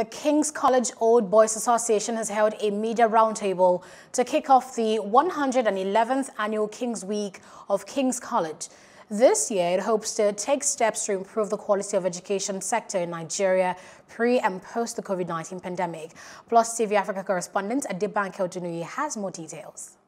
the King's College Old Boys Association has held a media roundtable to kick off the 111th annual King's Week of King's College. This year, it hopes to take steps to improve the quality of education sector in Nigeria pre and post the COVID-19 pandemic. Plus TV Africa correspondent Adebanke Odunuyi has more details.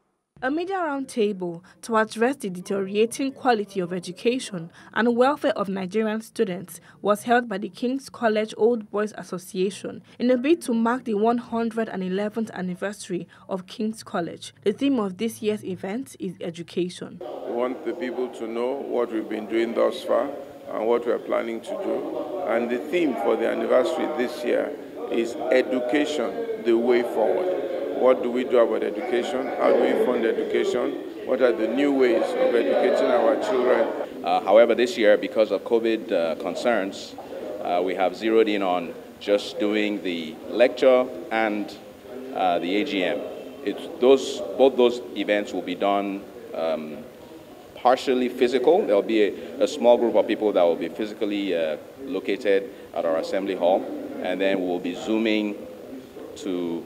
A media roundtable to address the deteriorating quality of education and welfare of Nigerian students was held by the King's College Old Boys Association in a bid to mark the 111th anniversary of King's College. The theme of this year's event is education. We want the people to know what we've been doing thus far and what we're planning to do. And the theme for the anniversary this year is education, the way forward. What do we do about education? How do we fund education? What are the new ways of educating our children? However, this year, because of COVID concerns, we have zeroed in on just doing the lecture and the AGM. Both those events will be done partially physical. There will be a small group of people that will be physically located at our assembly hall, and then we'll be zooming to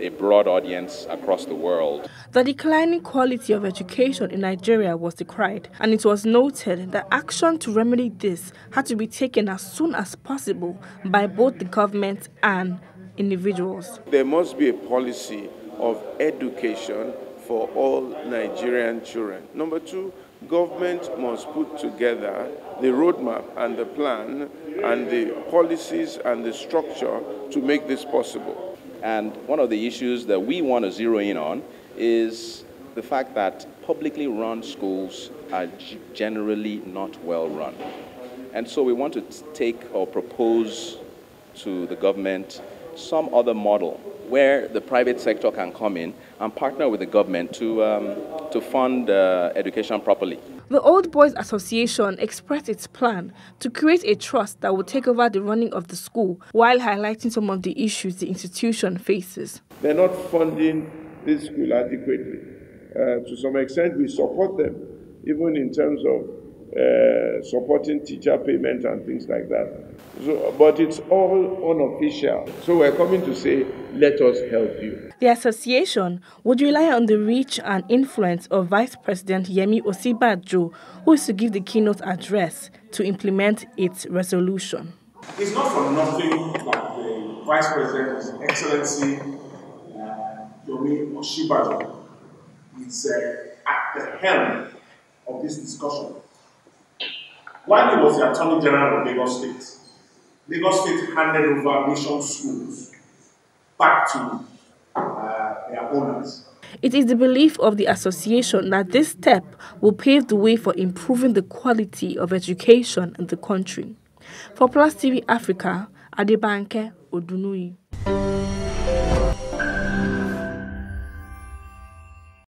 a broad audience across the world. The declining quality of education in Nigeria was decried, and it was noted that action to remedy this had to be taken as soon as possible by both the government and individuals. There must be a policy of education for all Nigerian children. Number two, government must put together the roadmap and the plan and the policies and the structure to make this possible. And one of the issues that we want to zero in on is the fact that publicly run schools are generally not well run. And so we want to take or propose to the government some other model where the private sector can come in and partner with the government to fund education properly. The Old Boys Association expressed its plan to create a trust that will take over the running of the school while highlighting some of the issues the institution faces. They're not funding this school adequately. To some extent, we support them, even in terms of supporting teacher payment and things like that. So, but it's all unofficial. So we're coming to say, let us help you. The association would rely on the reach and influence of Vice President Yemi Osibajo, who is to give the keynote address to implement its resolution. It's not for nothing that the Vice President, His Excellency Yemi Osibajo, is at the helm of this discussion. While he was the Attorney General of Lagos State handed over mission schools back to their owners. It is the belief of the association that this step will pave the way for improving the quality of education in the country. For Plus TV Africa, Adebanke Odunuyi.